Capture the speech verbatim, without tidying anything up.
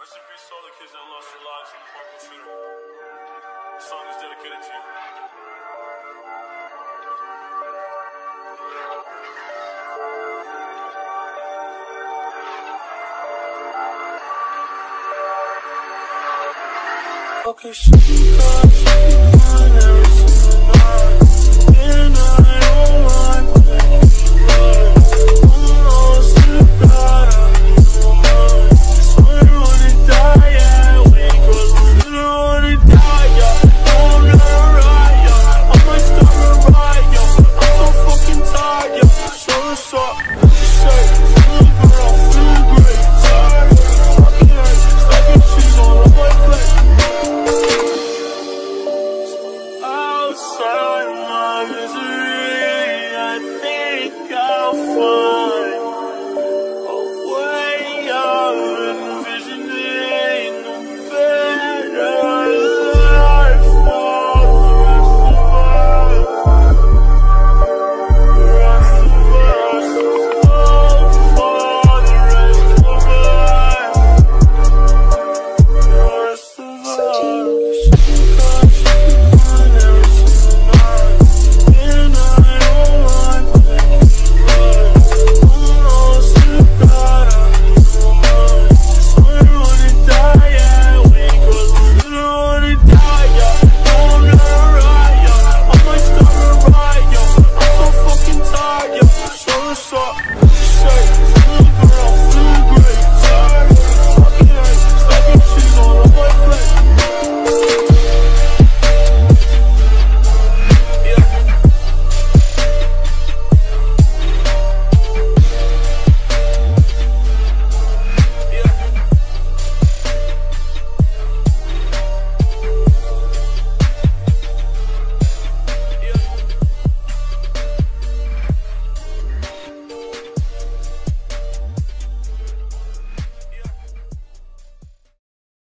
Rest in peace to all the kids that lost their lives in the Parkland shooter. The song is dedicated to you. Okay, she